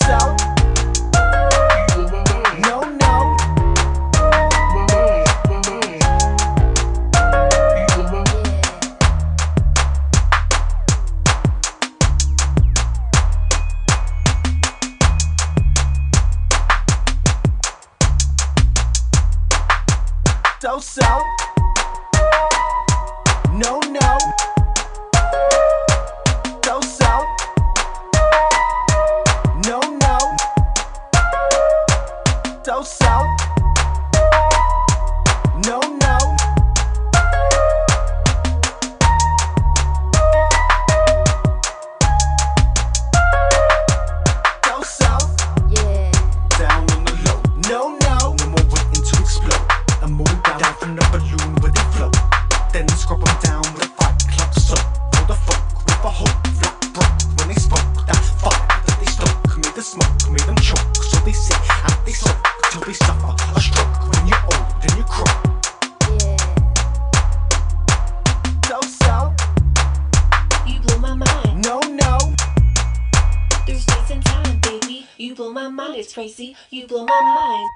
so. No. So. No. Tracy, you blow my mind.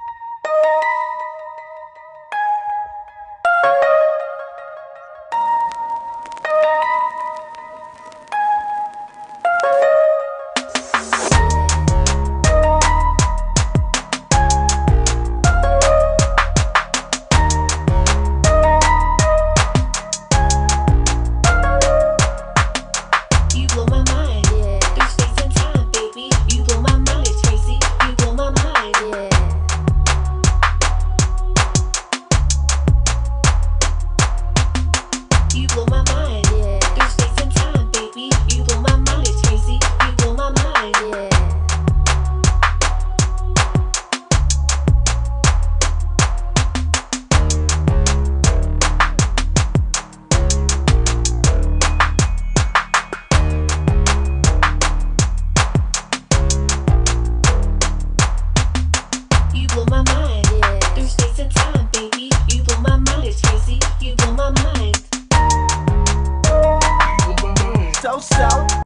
So